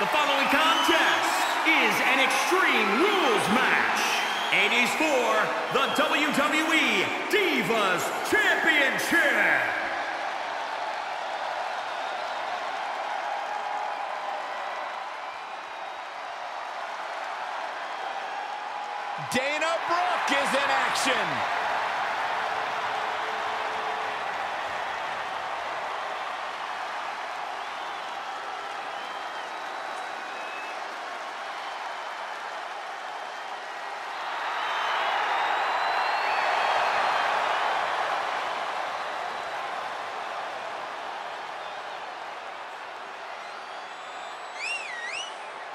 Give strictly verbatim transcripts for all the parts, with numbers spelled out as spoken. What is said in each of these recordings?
The following contest is an Extreme Rules match. It is for the W W E Divas Championship. Dana Brooke is in action.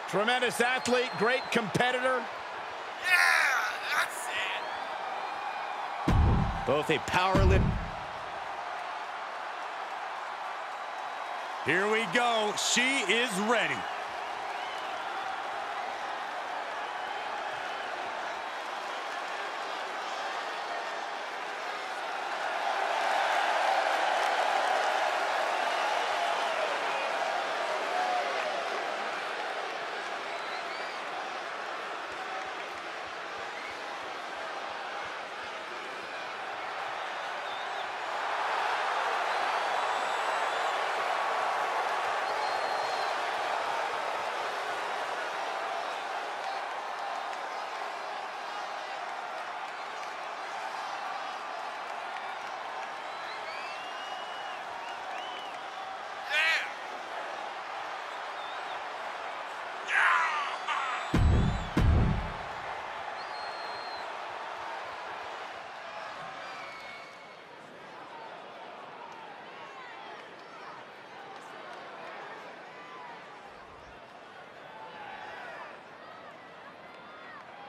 Tremendous athlete, great competitor. Yeah, that's it. Both a power lift. Here we go. She is ready.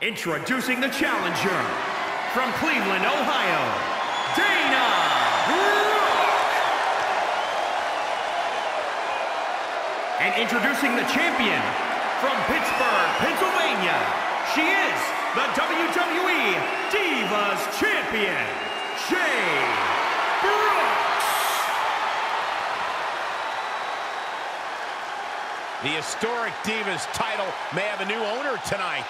Introducing the challenger, from Cleveland, Ohio, Dana Brooke. And introducing the champion, from Pittsburgh, Pennsylvania, she is the W W E Divas Champion, Jade Brooks. The historic Divas title may have a new owner tonight.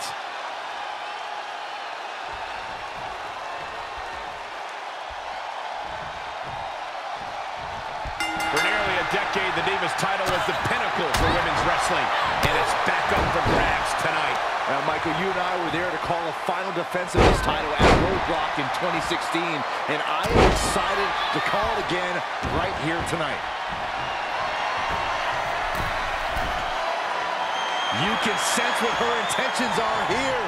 Decade, the Divas title was the pinnacle for women's wrestling, and it's back up for grabs tonight. Now, Michael, you and I were there to call a final defense of this title at Roadblock in twenty sixteen, and I am excited to call it again right here tonight. You can sense what her intentions are here.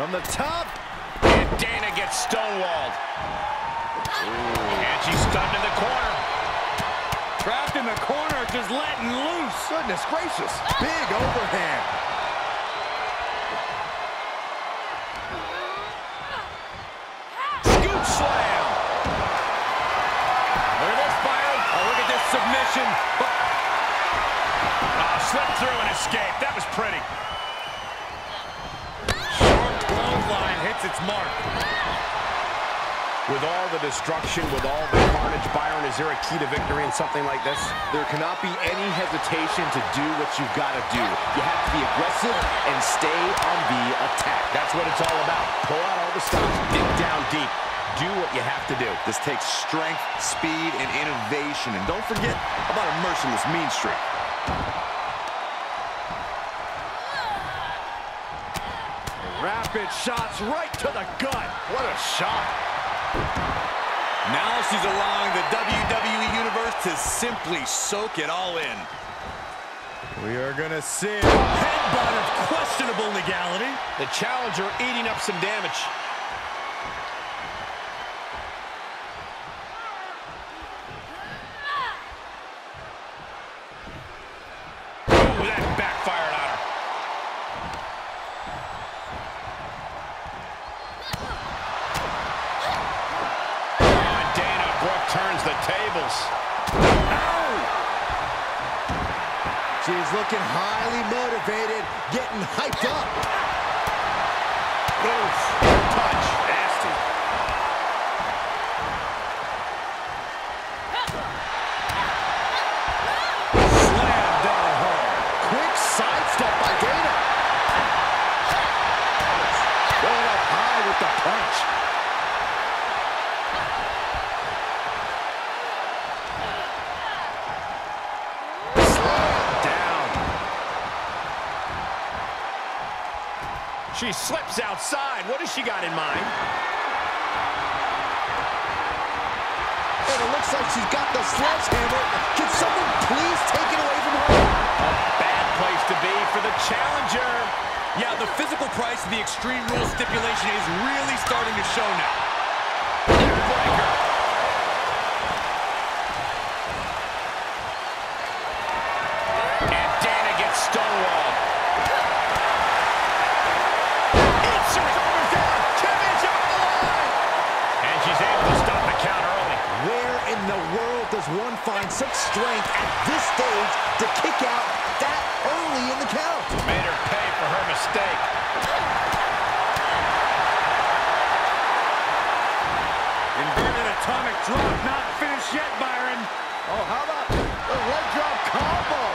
From the top, and Dana gets stonewalled. Ooh. And she's stunned in the corner. Trapped in the corner, just letting loose. Goodness gracious, big overhand. Scoop slam. Look at this, Byron. Oh, look at this submission. Oh, slipped through and escaped. That was pretty. Short clothesline hits its mark. With all the destruction, with all the carnage, Byron, is there a key to victory in something like this? There cannot be any hesitation to do what you've got to do. You have to be aggressive and stay on the attack. That's what it's all about. Pull out all the stops, dig down deep. Do what you have to do. This takes strength, speed, and innovation. And don't forget about a merciless mean streak. Rapid shots right to the gut. What a shot. Now she's allowing the W W E Universe to simply soak it all in. We are gonna see a headbutt of questionable legality. The challenger eating up some damage. Ooh, that backfired on her. Turns the tables. Ow! She's looking highly motivated, getting hyped up. Oof, touch, nasty. Slam down her. She slips outside. What has she got in mind? And it looks like she's got the sledgehammer. Can someone please take it away from her? A bad place to be for the challenger. Yeah, the physical price of the Extreme Rules stipulation is really starting to show now. Neckbreaker. And Dana gets stonewalled. And she covers down. Kevin's out of the line. And she's able to stop the count early. Where in the world does one find such strength at this stage to kick out that early in the count? Made her pay for her mistake. And then an atomic drop. Not finished yet, Byron. Oh, how about the red drop combo?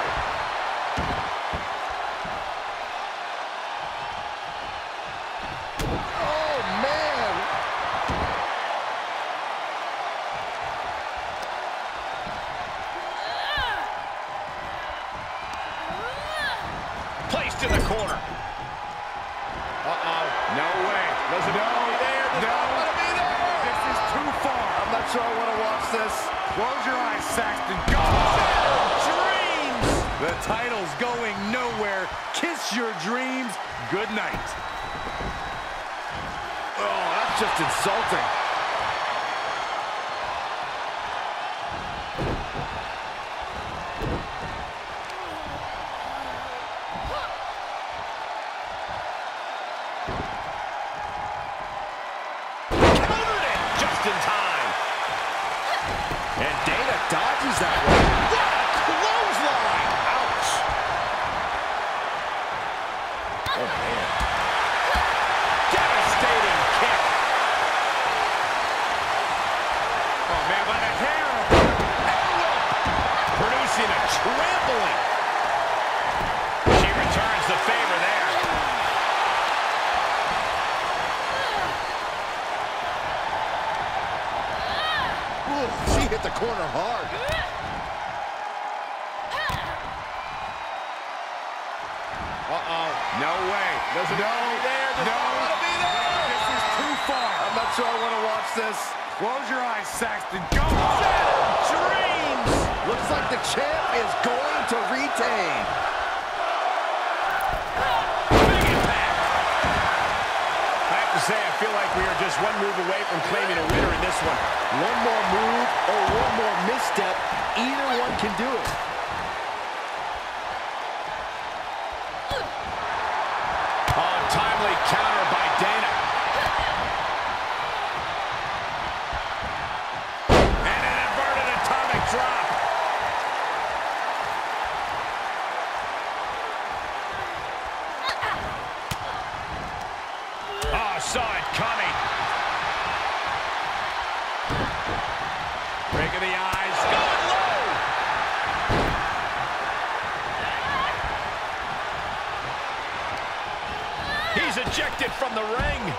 Placed in the corner. Uh-oh. No way. There's no, no way there. There's no. I want to be there. This is too far. I'm not sure I want to watch this. Close your eyes, Saxton. Go. Oh. Dreams. The title's going nowhere. Kiss your dreams. Good night. Oh, that's just insulting. Corner hard. Uh-oh. No way. There's no way there. There's no way to be there. This is too far. I'm not sure I want to watch this. Close your eyes, Saxton. Go. Oh. Dreams. Looks like the champ is going to retain. Big impact. I have to say, I feel like we are just one move away from claiming a winner in this one. One more move or one more misstep, either one can do it. Oh, timely counter by Dana. And an inverted atomic drop. Oh, saw it coming. Breaking the eyes, going low. He's ejected from the ring.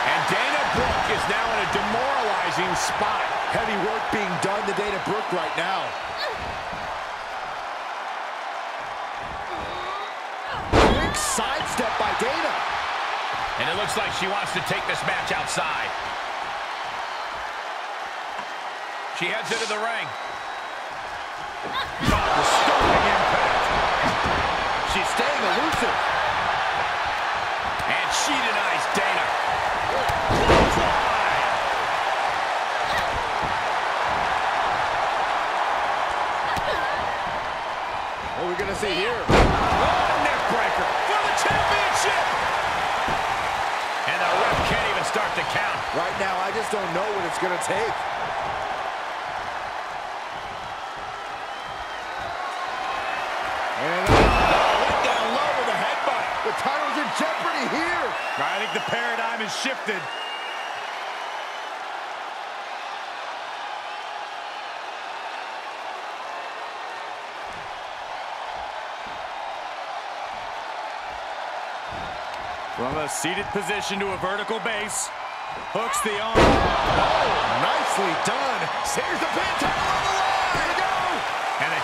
And Dana Brooke is now in a demoralizing spot. Heavy work being done to Dana Brooke right now. Sidestep by Dana. And it looks like she wants to take this match outside. She heads into the ring. Oh, the stunning impact. She's staying elusive. And she denies Dana. What are we going to see here? Oh, neck breaker. Championship! And the ref can't even start the count. Right now, I just don't know what it's going to take. And oh, went down low with a headbutt. The title's in jeopardy here. I think the paradigm has shifted. From a seated position to a vertical base, hooks the arm. Oh, nicely done. Here's the pin, title on the line.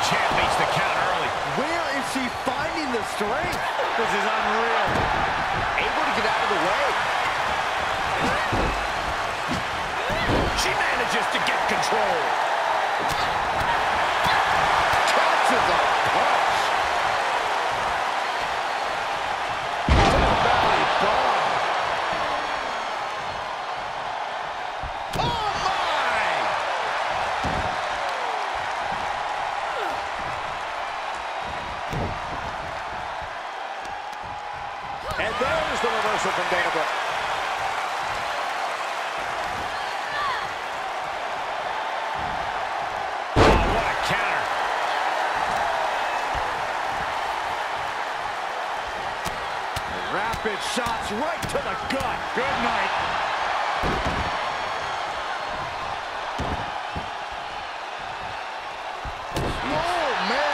champ makes the count early. Where is she finding the strength? This is unreal. Able to get out of the way. She manages to get control. Catches a punch. And there's the reversal from Dana Brooke. Oh, what a counter. Rapid shots right to the gut. Good night. Oh, man.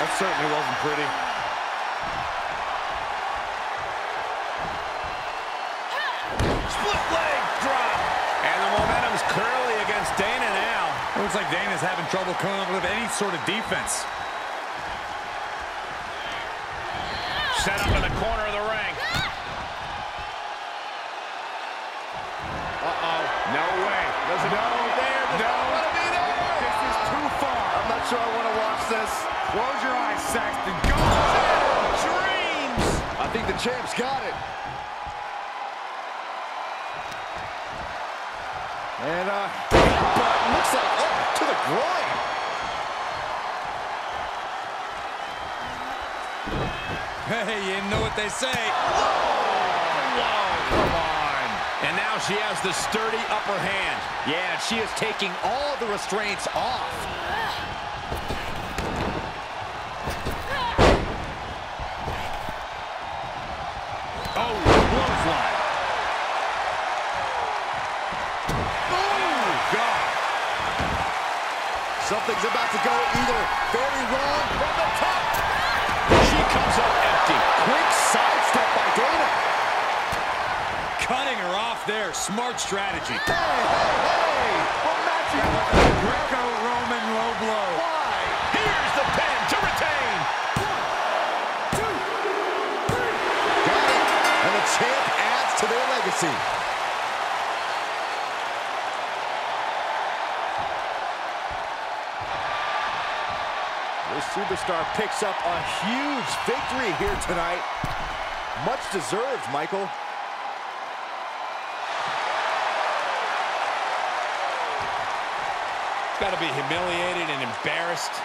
That certainly wasn't pretty. Split leg drop. And the momentum's clearly against Dana now. It looks like Dana's having trouble coming up with any sort of defense. Set up in the corner of the ring. Uh-oh. No way. There's no there. There's no. I want to be there. This is too far. I'm not sure I want to watch this. Close your eyes, Saxton. Go! Dreams! I think the champ's got it. And, uh, but looks like up oh, to the groin. Hey, you know what they say. Oh, whoa, come on. And now she has the sturdy upper hand. Yeah, she is taking all the restraints off. Something's about to go either very wrong from the top. She comes up empty. Quick sidestep by Dana. Cutting her off there. Smart strategy. Hey, hey, hey. What match you with the Greco-Roman low blow? Why? Here's the pin to retain. One, two, three. Got it. And the champ adds to their legacy. This superstar picks up a huge victory here tonight. Much deserved, Michael. Got to be humiliated and embarrassed.